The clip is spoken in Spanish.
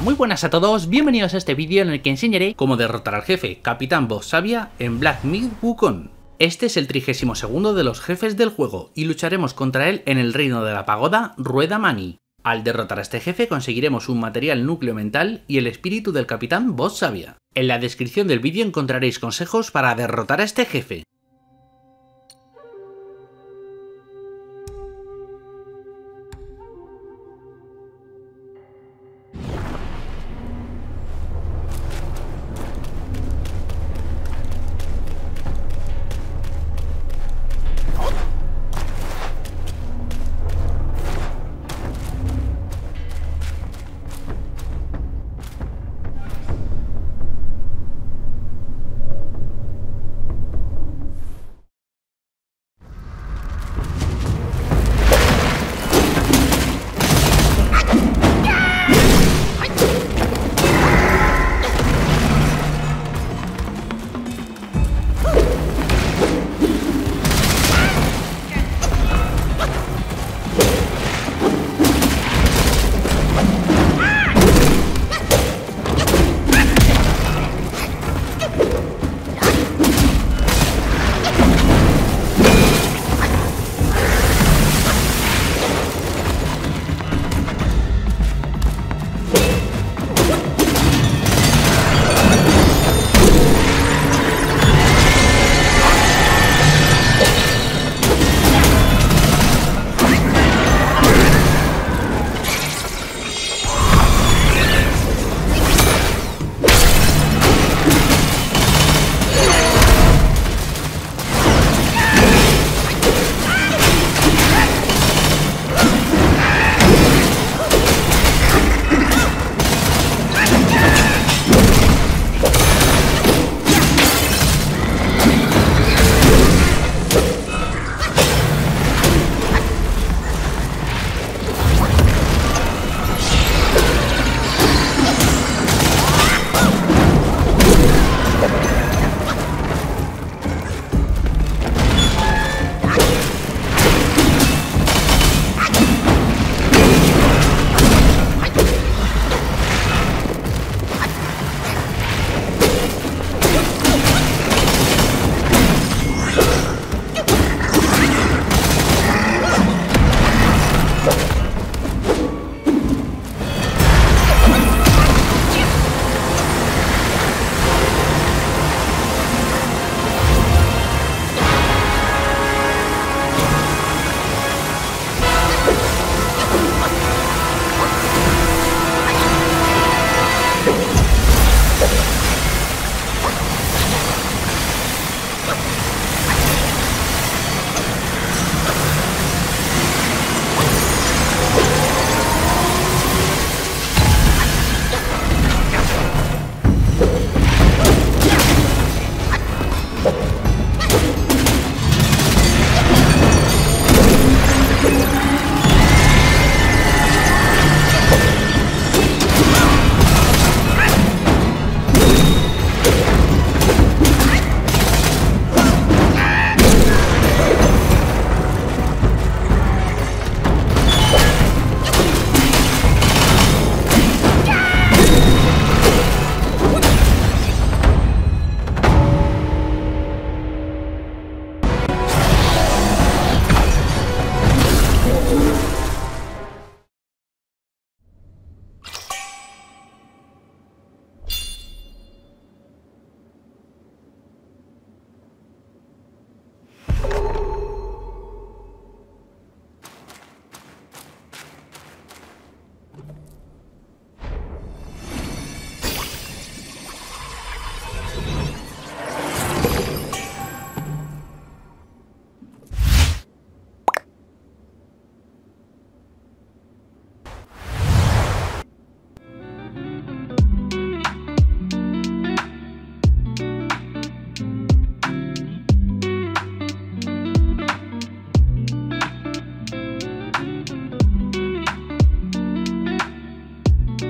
Hola, muy buenas a todos, bienvenidos a este vídeo en el que enseñaré cómo derrotar al jefe Capitán Voz Sabia en Black Myth: Wukong. Este es el 32º de los jefes del juego y lucharemos contra él en el reino de la pagoda Rueda Mani. Al derrotar a este jefe conseguiremos un material núcleo mental y el espíritu del Capitán Voz Sabia. En la descripción del vídeo encontraréis consejos para derrotar a este jefe.